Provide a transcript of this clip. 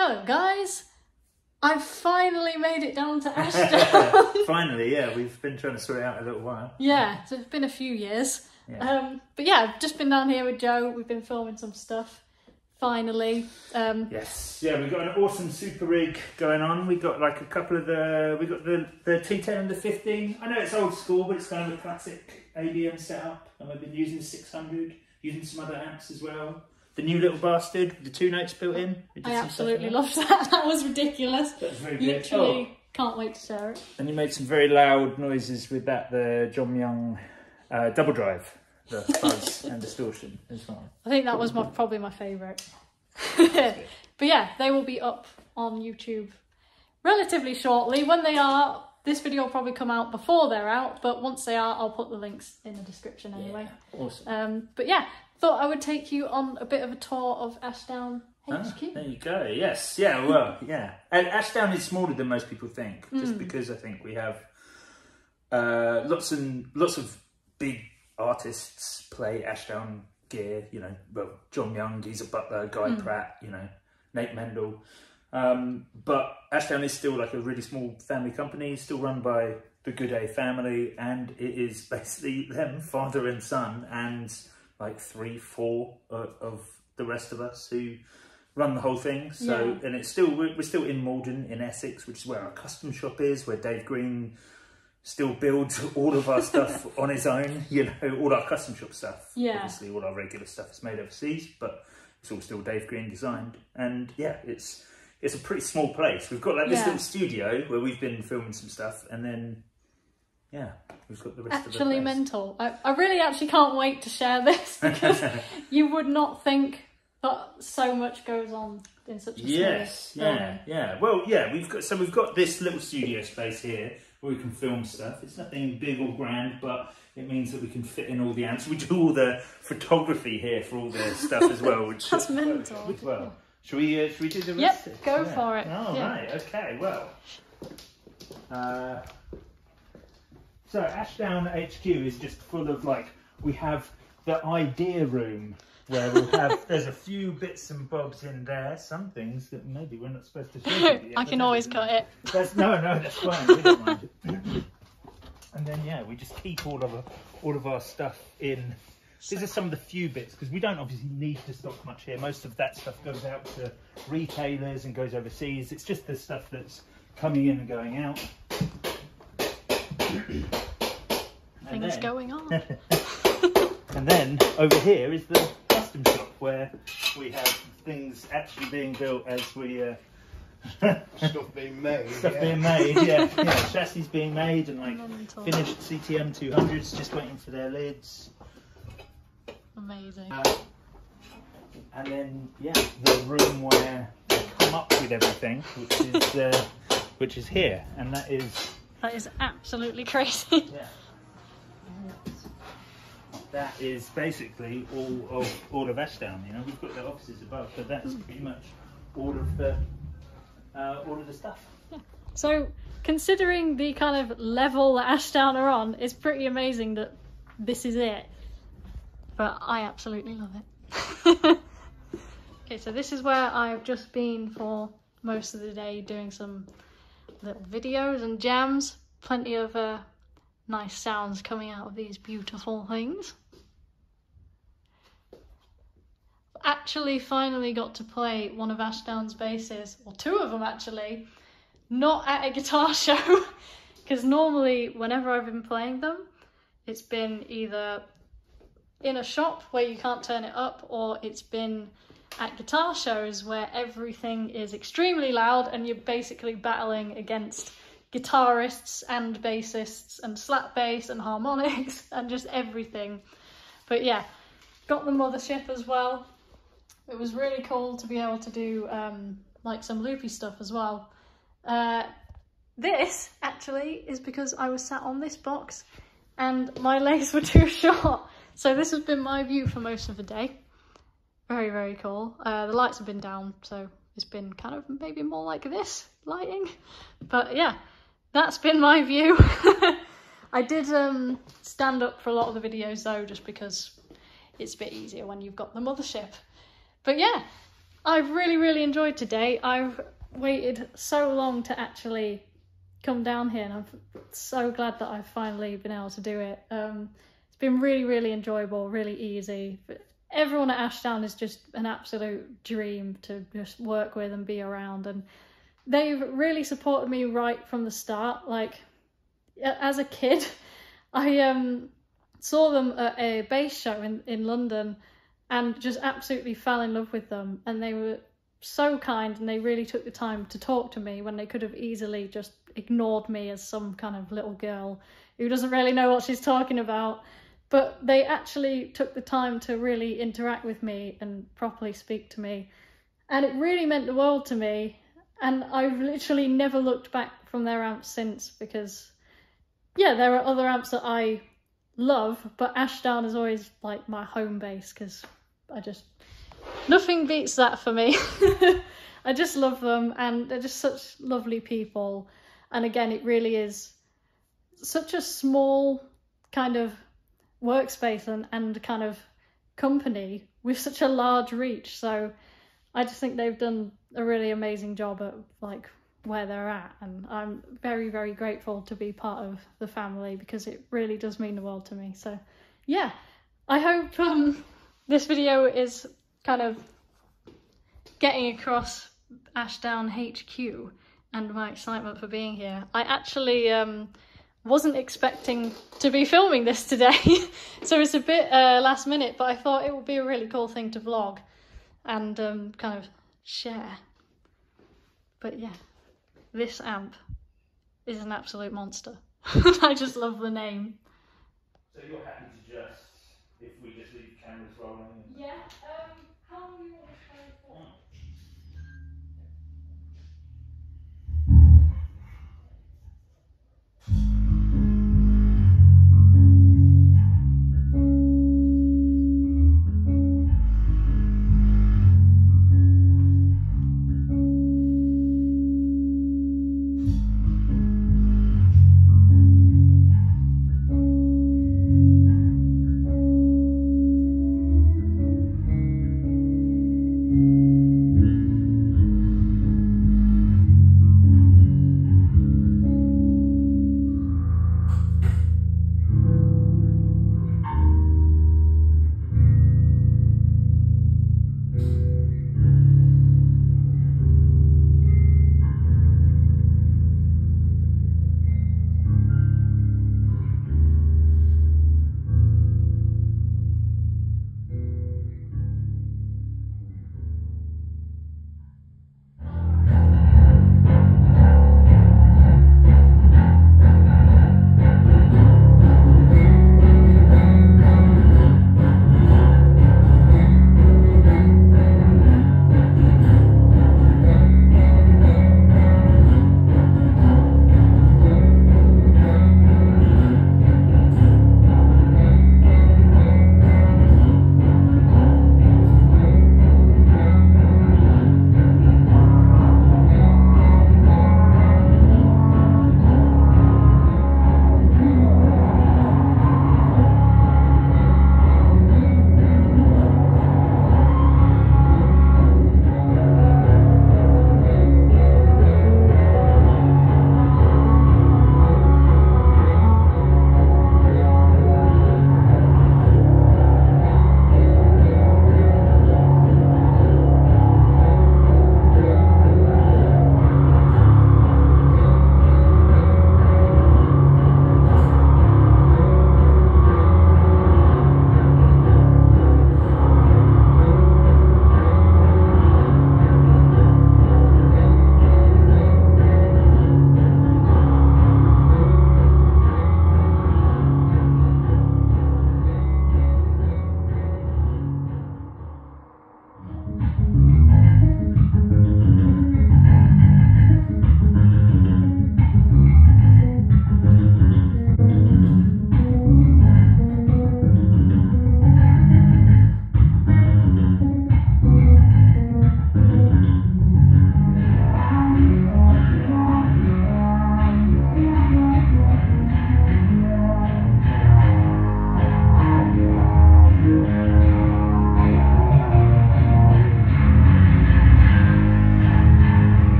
Hello guys, I've finally made it down to Ashdown. Finally, yeah, we've been trying to sort it out a little while. Yeah, so it's been a few years. Yeah. But yeah, I've just been down here with Joe, we've been filming some stuff, finally. Yes, yeah, we've got an awesome super rig going on. We've got like a couple of the, we've got the T10 and the 15. I know it's old school, but it's kind of a classic ABM setup. And we've been using 600, using some other amps as well. The new little bastard, the 2 notes built in. I absolutely loved that. That was ridiculous. That was very good. Literally, oh, can't wait to share it. And you made some very loud noises with that, the John Myung double drive, the fuzz and distortion as well. I think that was probably my favourite. But yeah, they will be up on YouTube relatively shortly. When they are, this video will probably come out before they're out, but once they are, I'll put the links in the description anyway. Yeah, awesome. But yeah, thought I would take you on a bit of a tour of Ashdown HQ. Ah, there you go. Yes. Yeah. Well. Yeah. And Ashdown is smaller than most people think, just because I think we have lots of big artists play Ashdown gear. You know, well, John Myung, he's a butler. Guy Pratt, you know, Nate Mendel. But Ashdown is still like a really small family company, still run by the Goudet family, and it is basically them, father and son, and like 3, 4 of the rest of us who run the whole thing. So, yeah. And it's still, we're still in Malden in Essex, which is where our custom shop is, where Dave Green still builds all of our stuff on his own, you know, all our custom shop stuff. Yeah. Obviously all our regular stuff is made overseas, but it's all still Dave Green designed. And yeah, it's a pretty small place. We've got like this little studio where we've been filming some stuff, and then, yeah, we've got the rest of the place. Actually mental. I really actually can't wait to share this, because you would not think that so much goes on in such a small space. Yeah. Well, yeah, we've got this little studio space here where we can film stuff. It's nothing big or grand, but it means that we can fit in all the amps. We do all the photography here for all the stuff as well. Which That's mental. Which, well, should we do the rest? Yep, go for it. Oh, yeah. Right, okay, well. So Ashdown HQ is just full of, like, we have the idea room where we'll have, there's a few bits and bobs in there, some things that maybe we're not supposed to show you. I can always cut it. No, that's fine, we don't mind it. And then, yeah, we just keep all of our stuff in. These are some of the few bits, because we don't obviously need to stock much here. Most of that stuff goes out to retailers and goes overseas. It's just the stuff that's coming in and going out. Things going on. And then over here is the custom shop, where we have things actually being built as we stuff being made. Stuff being made, yeah. Chassis being made, and like finished CTM 200s just waiting for their lids. Amazing. And then yeah, the room where they come up with everything, which is which is here, and that is absolutely crazy. Yeah. That is basically all of Ashdown. You know, we've got the offices above, but that's pretty much all of the stuff. Yeah. So considering the kind of level that Ashdown are on, it's pretty amazing that this is it. But I absolutely love it. Okay, so this is where I've just been for most of the day, doing some little videos and jams. Plenty of nice sounds coming out of these beautiful things. Actually finally got to play one of Ashdown's basses, or two of them actually, not at a guitar show, because normally whenever I've been playing them, it's been either in a shop where you can't turn it up, or it's been at guitar shows where everything is extremely loud and you're basically battling against guitarists and bassists and slap bass and harmonics and just everything. But yeah, got the mothership as well. It was really cool to be able to do like some loopy stuff as well. This actually is because I was sat on this box and my legs were too short. So this has been my view for most of the day. Very, very cool. The lights have been down, so it's been kind of maybe more like this lighting. But yeah, that's been my view. I did stand up for a lot of the videos though, just because it's a bit easier when you've got the mothership. But yeah, I've really enjoyed today. I've waited so long to actually come down here, and I'm so glad that I've finally been able to do it. It's been really enjoyable, really easy. Everyone at Ashdown is just an absolute dream to just work with and be around, and they've really supported me right from the start. Like, as a kid, I saw them at a bass show in London and just absolutely fell in love with them, and they were so kind, and they really took the time to talk to me when they could have easily just ignored me as some kind of little girl who doesn't really know what she's talking about. But they actually took the time to really interact with me and properly speak to me, and it really meant the world to me. And I've literally never looked back from their amps since, because yeah, there are other amps that I love, but Ashdown is always like my home base, because I just, nothing beats that for me. I just love them, and they're just such lovely people. And again, it really is such a small kind of workspace and kind of company with such a large reach. So I just think they've done a really amazing job at like where they're at, and I'm very grateful to be part of the family, because it really does mean the world to me. So yeah, I hope this video is kind of getting across Ashdown HQ and my excitement for being here. I actually wasn't expecting to be filming this today, so it's a bit last minute, but I thought it would be a really cool thing to vlog and kind of share. But yeah, this amp is an absolute monster. I just love the name. So you're happy to just, if we just leave cameras rolling? Yeah.